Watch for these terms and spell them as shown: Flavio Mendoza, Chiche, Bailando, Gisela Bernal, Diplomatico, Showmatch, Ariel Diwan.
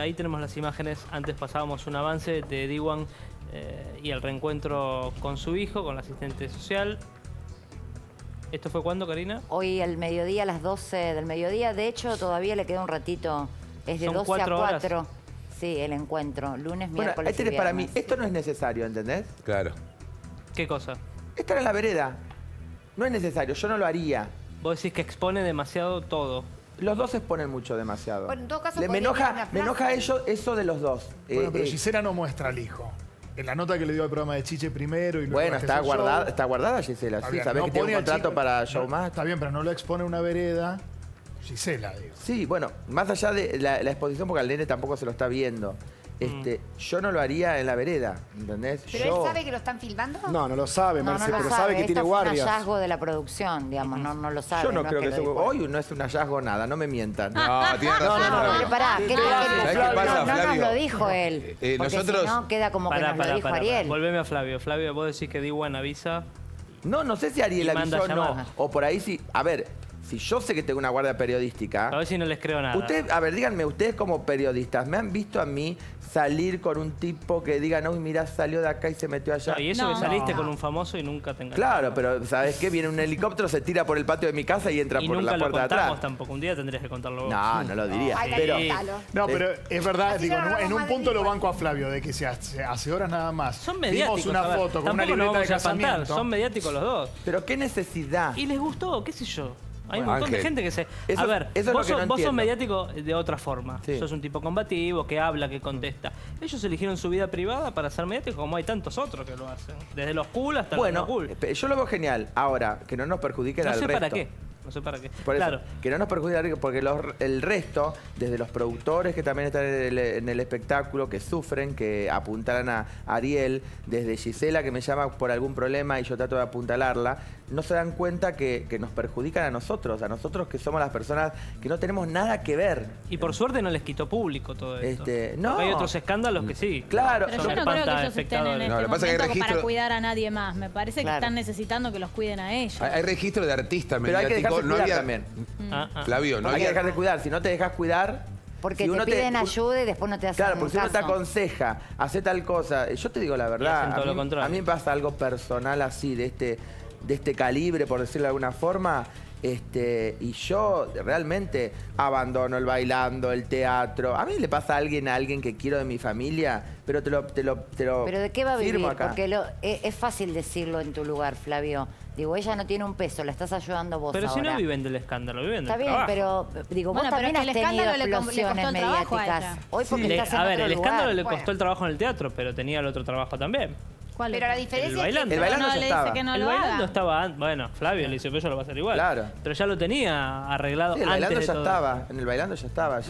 Ahí tenemos las imágenes, antes pasábamos un avance de Diwan y el reencuentro con su hijo, con la asistente social. ¿Esto fue cuándo, Karina? Hoy al mediodía, a las 12 del mediodía. De hecho, todavía le queda un ratito. Es de 12 a 4. Sí, el encuentro. Lunes, miércoles y viernes. Bueno, ahí tenés para mí. Esto no es necesario, ¿entendés? Claro. ¿Qué cosa? Estar en la vereda. No es necesario, yo no lo haría. Vos decís que expone demasiado todo. Los dos exponen mucho demasiado. Bueno, en todo caso, me enoja eso de los dos. Bueno, pero Gisela no muestra al hijo. En la nota que le dio al programa de Chiche primero... y bueno, está guardada Gisela. Sí, sabés que tiene un contrato para Showmatch. Está bien, pero no lo expone una vereda. Gisela, digo. Sí, bueno, más allá de la exposición, porque al nene tampoco se lo está viendo. Yo no lo haría en la vereda, ¿entendés? ¿Pero él sabe que lo están filmando? No, no lo sabe, Marce, no lo pero sabe que tiene guardias. Es un hallazgo de la producción, digamos, no lo sabe. Yo no creo que hoy no es un hallazgo nada, no me mientan. No, tiene razón. No, pará, ¿qué pasa, Flavio? No nos lo dijo él, porque si no queda como que nos lo dijo Ariel. Volveme a Flavio. Flavio, vos decís que Diwan avisa. No, no sé si Ariel avisó o no. O por ahí sí, a ver... Si yo sé que tengo una guardia periodística... A ver si no les creo nada. Ustedes, a ver, díganme, ustedes como periodistas, ¿me han visto a mí salir con un tipo que digan, uy, mirá, salió de acá y se metió allá? No, y eso no, que saliste con un famoso y nunca te enganchaste. Claro, pero ¿sabés qué? Viene un helicóptero, se tira por el patio de mi casa y entra por la puerta de atrás. Y nunca lo contamos tampoco. Un día tendrías que contarlo vos. No, no lo diría. No, pero es verdad, digo, en un punto lo banco a Flavio, de que hace horas nada más. Son mediáticos. Vimos una foto con una libreta de casamiento. Son mediáticos los dos. Pero qué necesidad. Y les gustó, qué sé yo. Hay un montón de gente que se... a ver, vos sos mediático de otra forma. Sí. Sos un tipo combativo, que habla, que contesta. Ellos eligieron su vida privada para ser mediáticos, como hay tantos otros que lo hacen. Desde los cool hasta los no cool. Yo lo veo genial. Ahora, que no nos perjudiquen al resto. No sé para qué. No sé para qué. Por eso, que no nos perjudiquen, porque el resto, desde los productores que también están en el espectáculo, que sufren, que apuntaran a Ariel, desde Gisela, que me llama por algún problema y yo trato de apuntalarla, no se dan cuenta que nos perjudican a nosotros que somos las personas que no tenemos nada que ver. Y por suerte no les quitó público todo esto. No. Hay otros escándalos que sí. Claro. Pero yo no creo que ellos estén en este momento para cuidar a nadie más. Me parece que están necesitando que los cuiden a ellos. Hay registro de artistas mediáticos. No había también. Flavio, no hay que dejar de cuidar. Si no te dejas cuidar... Porque si te piden ayuda y después no te hacen caso. Claro, porque si uno te aconseja, hace tal cosa... Yo te digo la verdad, a mí me pasa algo personal así, de este calibre, por decirlo de alguna forma... y yo realmente abandono el bailando, el teatro. A mí le pasa a alguien que quiero de mi familia, pero te lo ¿Pero de qué va a vivir? Acá. Porque es fácil decirlo en tu lugar, Flavio. Digo, ella no tiene un peso, la estás ayudando vos ahora. Pero si no viven del escándalo, viven del trabajo. Está bien, pero digo, vos también has tenido explosiones mediáticas. Hoy porque estás en otro lugar. A ver, el escándalo le costó el trabajo en el teatro, pero tenía el otro trabajo también. Pero la diferencia es que el bailando ya estaba. El bailando estaba... Bueno, Flavio le dice, pero yo lo va a hacer igual. Claro. Pero ya lo tenía arreglado antes de todo. El bailando ya estaba. En el bailando ya estaba.